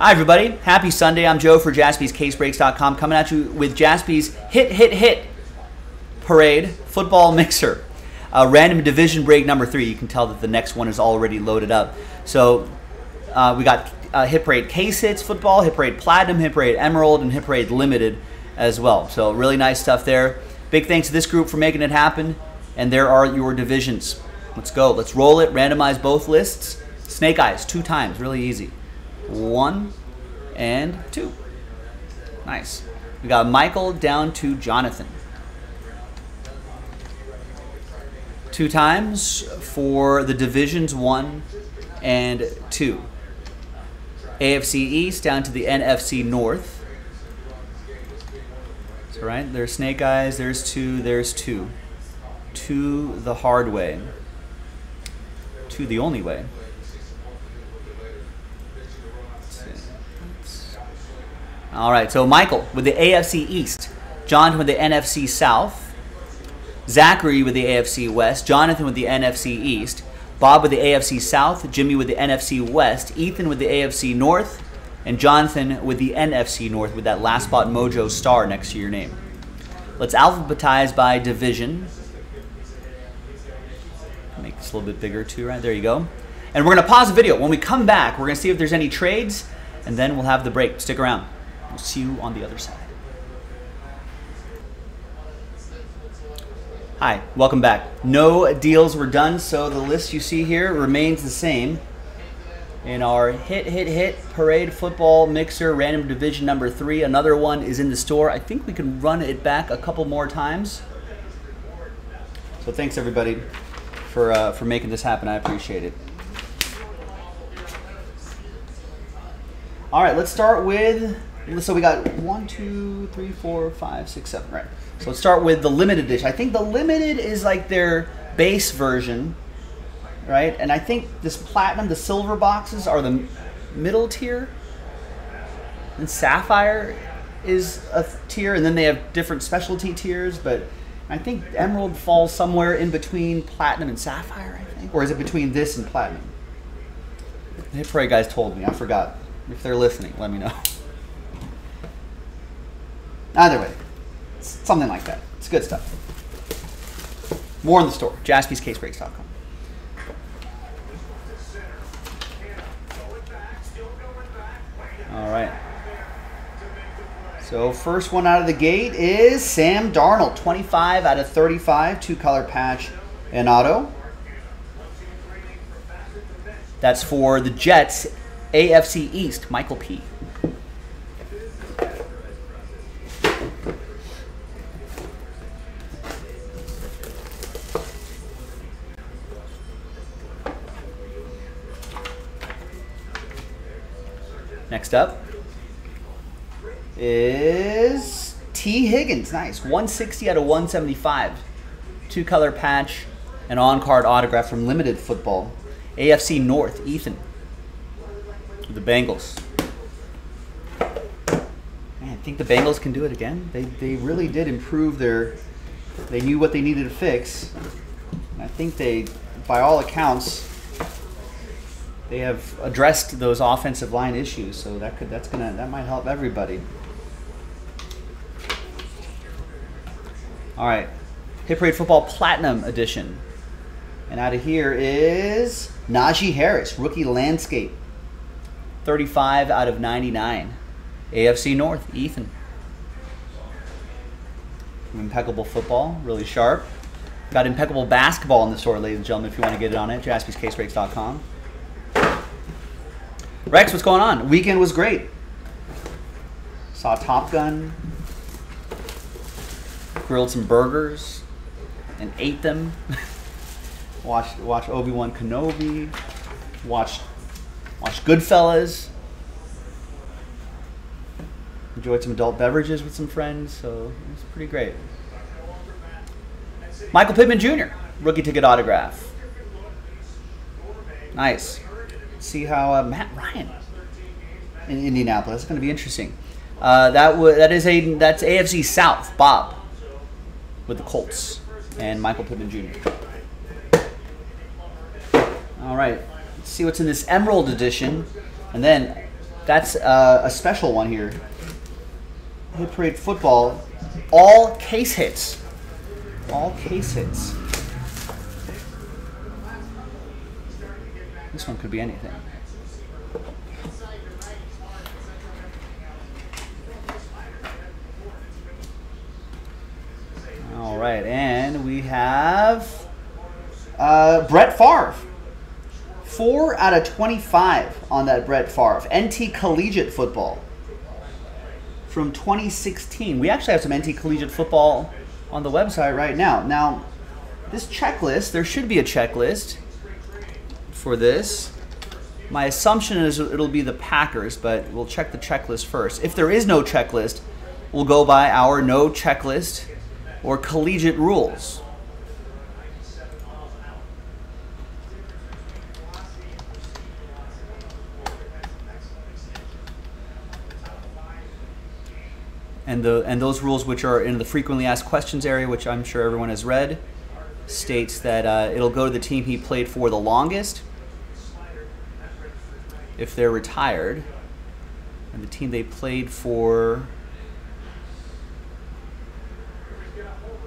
Hi, everybody. Happy Sunday. I'm Joe for JaspysCaseBreaks.com coming at you with Jaspy's Hit Parade Football Mixer. Random division break number 3. You can tell that the next one is already loaded up. So we got Hit Parade Case Hits Football, Hit Parade Platinum, Hit Parade Emerald, and Hit Parade Limited as well. So really nice stuff there. Big thanks to this group for making it happen. And there are your divisions. Let's go. Let's roll it. Randomize both lists. Snake Eyes 2 times. Really easy. 1 and 2. Nice. We got Michael down to Jonathan. 2 times for the divisions 1 and 2. AFC East down to the NFC North. That's all right. There's Snake Eyes. There's 2. There's 2. 2 the hard way. 2 the only way. All right, so Michael with the AFC East, John with the NFC South, Zachary with the AFC West, Jonathan with the NFC East, Bob with the AFC South, Jimmy with the NFC West, Ethan with the AFC North, and Jonathan with the NFC North with that last spot mojo star next to your name. Let's alphabetize by division. Make this a little bit bigger too, right? There you go. And we're going to pause the video. When we come back, we're going to see if there's any trades, and then we'll have the break. Stick around. We'll see you on the other side. Hi, welcome back. No deals were done, so the list you see here remains the same in our Hit Parade Football Mixer Random Division number 3. Another one is in the store. I think we can run it back a couple more times. So thanks everybody for making this happen. I appreciate it. All right, let's start with. So we got 1, 2, 3, 4, 5, 6, 7, right? So let's start with the limited edition. I think the limited is like their base version, right? And I think this platinum, the silver boxes are the middle tier. And sapphire is a tier, and then they have different specialty tiers. But I think emerald falls somewhere in between platinum and sapphire, I think. Or is it between this and platinum? The Hit Parade guys told me. I forgot. If they're listening, let me know. Either way, something like that. It's good stuff. More in the store, JaspysCaseBreaks.com. All right. So first one out of the gate is Sam Darnold, 25 out of 35, 2-color patch and auto. That's for the Jets, AFC East, Michael P. Next up is T. Higgins. Nice. 160 out of 175. 2-color patch and on-card autograph from Limited Football. AFC North, Ethan. The Bengals. Man, I think the Bengals can do it again. They really did improve their... They knew what they needed to fix. And I think they, by all accounts... They have addressed those offensive line issues, so that might help everybody. All right, Hit Parade Football Platinum Edition, and out of here is Najee Harris, rookie landscape, 35 out of 99, AFC North, Ethan. Impeccable football, really sharp. Got impeccable basketball in the store, ladies and gentlemen. If you want to get it on it, JaspysCaseBreaks.com. Rex, what's going on? Weekend was great. Saw Top Gun, grilled some burgers, and ate them. watched Obi-Wan Kenobi, watched Goodfellas. Enjoyed some adult beverages with some friends, so it was pretty great. Michael Pittman Jr., rookie ticket autograph. Nice. See how Matt Ryan in Indianapolis. It's going to be interesting. That's AFC South. Bob with the Colts and Michael Pittman Jr. All right, let's see what's in this Emerald edition, and then That's a special one here. Hit Parade football. All case hits. All case hits. This one could be anything. All right, and we have Brett Favre. 4 out of 25 on that Brett Favre. NT Collegiate Football from 2016. We actually have some NT Collegiate Football on the website right now. Now, this checklist, there should be a checklist for this. My assumption is it'll be the Packers, but we'll check the checklist first. If there is no checklist, we'll go by our no checklist or collegiate rules. And those rules, which are in the frequently asked questions area, which I'm sure everyone has read, states that it'll go to the team he played for the longest if they're retired, and the team they played for,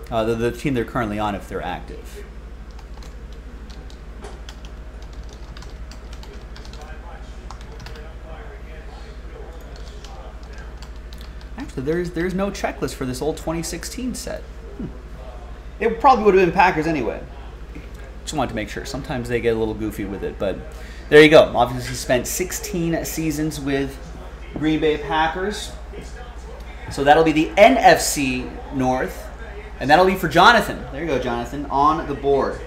the team they're currently on if they're active. So there's no checklist for this old 2016 set. It probably would have been Packers anyway. Just wanted to make sure. Sometimes they get a little goofy with it, but there you go. Obviously spent 16 seasons with Green Bay Packers. So that'll be the NFC North, and that'll be for Jonathan. There you go, Jonathan, on the board.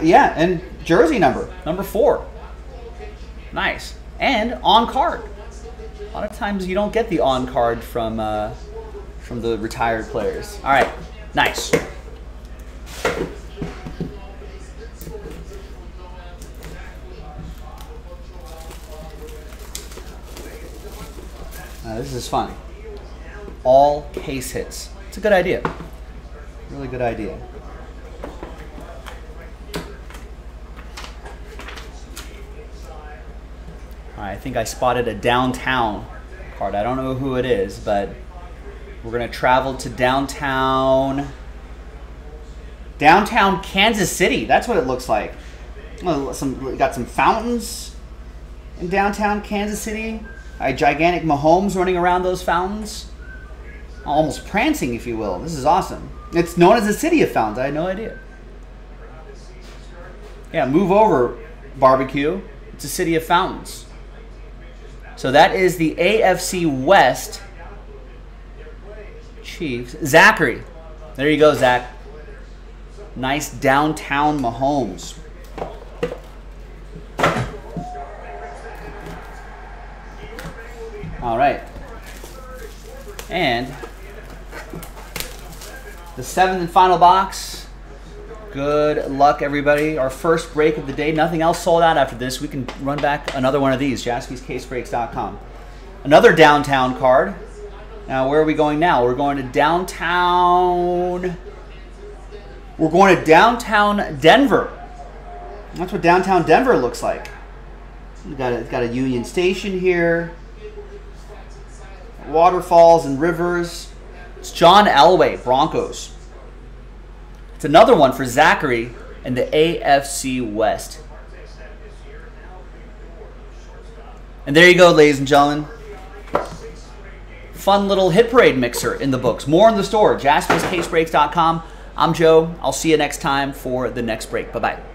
Yeah, and jersey number 4. Nice. And on card. A lot of times you don't get the on card from the retired players. All right, nice. This is fun. All case hits. It's a good idea. Really good idea. I think I spotted a downtown card. I don't know who it is, but we're going to travel to downtown Kansas City. That's what it looks like. Got some fountains in downtown Kansas City. A gigantic Mahomes running around those fountains. Almost prancing, if you will. This is awesome. It's known as the City of Fountains. I had no idea. Yeah, move over, barbecue. It's the City of Fountains. So that is the AFC West Chiefs. Zachary. There you go, Zach. Nice downtown Mahomes. All right. And the 7th and final box. Good luck, everybody. Our first break of the day. Nothing else sold out after this. We can run back another one of these, JaspysCaseBreaks.com. Another downtown card. Now, where are we going now? We're going to downtown... We're going to downtown Denver. That's what downtown Denver looks like. We've got a Union Station here. Waterfalls and rivers. It's John Elway, Broncos. It's another one for Zachary and the AFC West. And there you go, ladies and gentlemen. Fun little Hit Parade mixer in the books. More in the store, JaspysCaseBreaks.com. I'm Joe. I'll see you next time for the next break. Bye-bye.